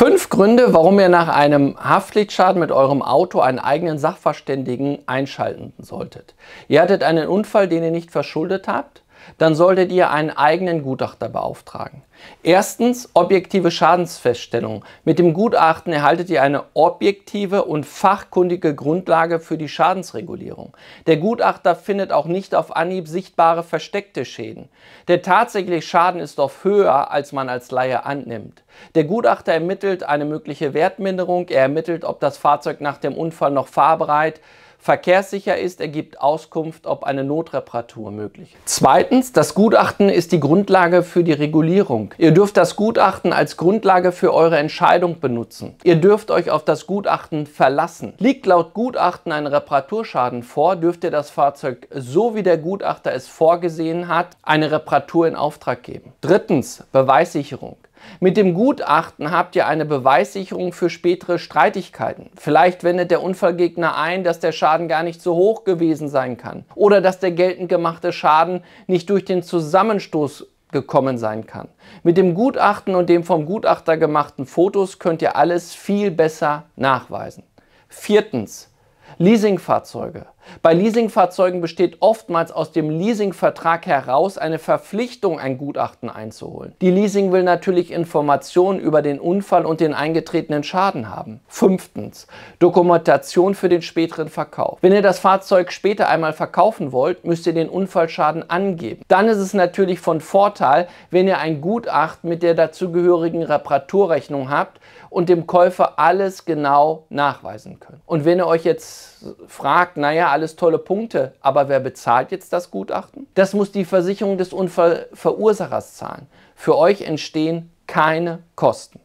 5 Gründe, warum ihr nach einem Haftpflichtschaden mit eurem Auto einen eigenen Sachverständigen einschalten solltet. Ihr hattet einen Unfall, den ihr nicht verschuldet habt? Dann solltet ihr einen eigenen Gutachter beauftragen. Erstens, objektive Schadensfeststellung. Mit dem Gutachten erhaltet ihr eine objektive und fachkundige Grundlage für die Schadensregulierung. Der Gutachter findet auch nicht auf Anhieb sichtbare versteckte Schäden. Der tatsächliche Schaden ist oft höher, als man als Laie annimmt. Der Gutachter ermittelt eine mögliche Wertminderung, er ermittelt, ob das Fahrzeug nach dem Unfall noch fahrbereit verkehrssicher ist, er gibt Auskunft, ob eine Notreparatur möglich ist. Zweitens, das Gutachten ist die Grundlage für die Regulierung. Ihr dürft das Gutachten als Grundlage für eure Entscheidung benutzen. Ihr dürft euch auf das Gutachten verlassen. Liegt laut Gutachten ein Reparaturschaden vor, dürft ihr das Fahrzeug, so wie der Gutachter es vorgesehen hat, eine Reparatur in Auftrag geben. Drittens, Beweissicherung. Mit dem Gutachten habt ihr eine Beweissicherung für spätere Streitigkeiten. Vielleicht wendet der Unfallgegner ein, dass der Schaden gar nicht so hoch gewesen sein kann oder dass der geltend gemachte Schaden nicht durch den Zusammenstoß gekommen sein kann. Mit dem Gutachten und dem vom Gutachter gemachten Fotos könnt ihr alles viel besser nachweisen. Viertens, Leasingfahrzeuge. Bei Leasingfahrzeugen besteht oftmals aus dem Leasingvertrag heraus eine Verpflichtung, ein Gutachten einzuholen. Die Leasing will natürlich Informationen über den Unfall und den eingetretenen Schaden haben. Fünftens, Dokumentation für den späteren Verkauf. Wenn ihr das Fahrzeug später einmal verkaufen wollt, müsst ihr den Unfallschaden angeben. Dann ist es natürlich von Vorteil, wenn ihr ein Gutachten mit der dazugehörigen Reparaturrechnung habt und dem Käufer alles genau nachweisen könnt. Und wenn ihr euch jetzt fragt, naja, alles tolle Punkte, aber wer bezahlt jetzt das Gutachten? Das muss die Versicherung des Unfallverursachers zahlen. Für euch entstehen keine Kosten.